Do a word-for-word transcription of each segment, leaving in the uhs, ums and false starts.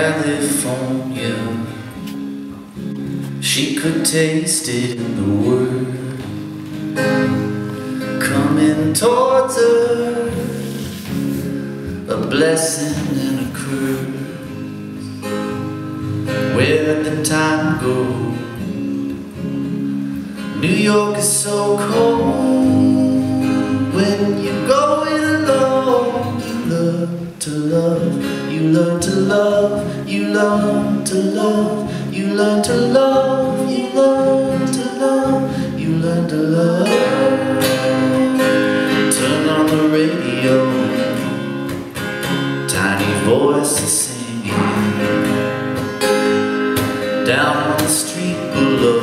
California. She could taste it in the word coming towards her, a blessing and a curse. Where did time go? New York is so cold when you're going alone. You learn to love, you learn to love, you learn to love. You learn to love, you learn to love, you learn to love. Turn on the radio, tiny voices singing. Down on the street below,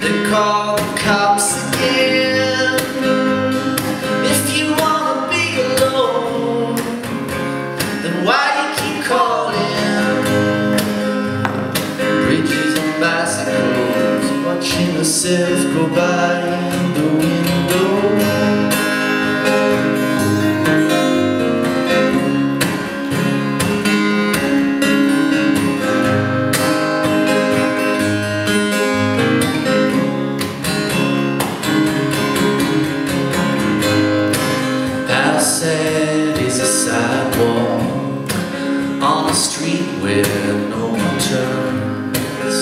they call the cops again. If you wanna be alone, then why do you keep calling? Watching herself go by in the window. How sad is a sidewalk on a street where no one turns,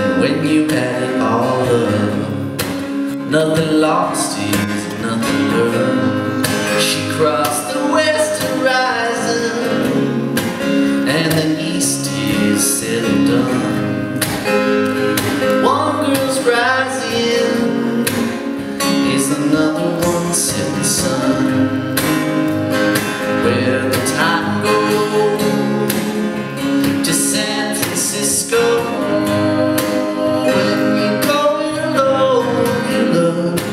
and when you add all up, nothing lost is nothing learned. She crossed the west horizon, and the east is said and done. One girl's rising is another one setting the sun. Where the time goes to San Francisco.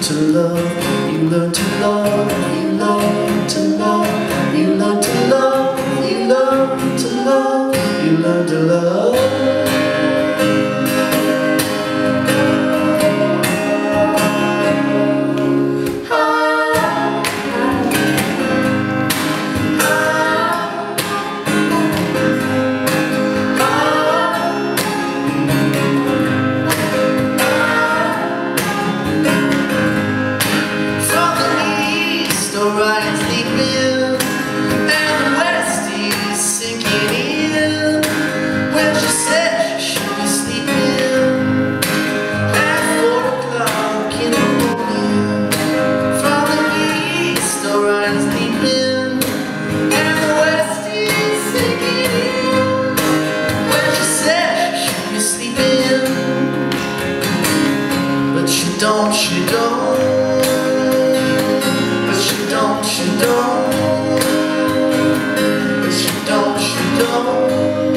To love, you learn to love, you learn to love, you learn to love, you learn to love, you learn to love. Don't she don't, but she don't, she don't, but she don't, she don't,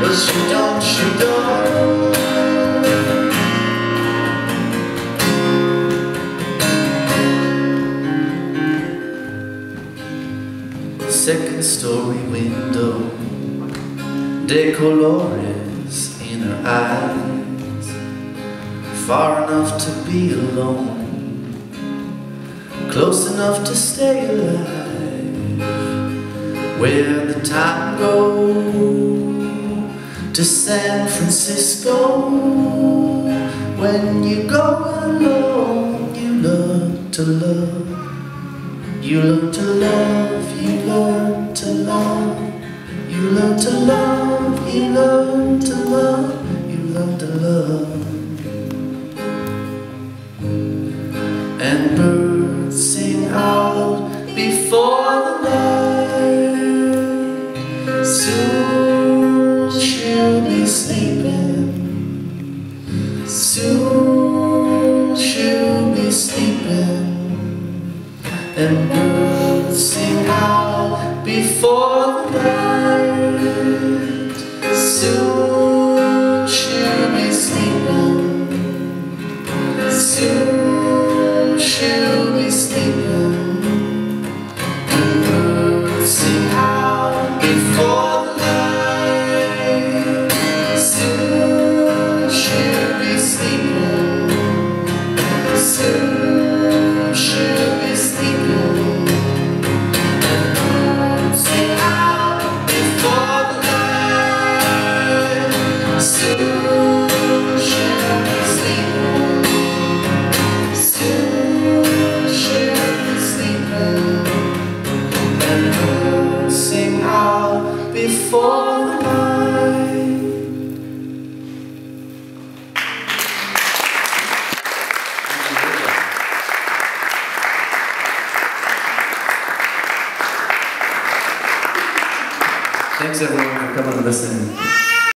but she don't, she don't. Second story window, de colores in her eyes. Far enough to be alone, close enough to stay alive. Where the time goes to San Francisco. When you go alone, you learn to love. You learn to love, you learn to love. You learn to love, you learn to love, you learn to love. And birds sing out before the night. Soon she'll be sleeping. Soon she'll be sleeping. And birds sing out before the night. Soon she'll be sleeping. Soon she'll be sleeping, and birds sing out before the night. Soon she'll be sleeping. Soon she'll be sleeping, and birds sing out. for the night. Thanks everyone for coming and listening.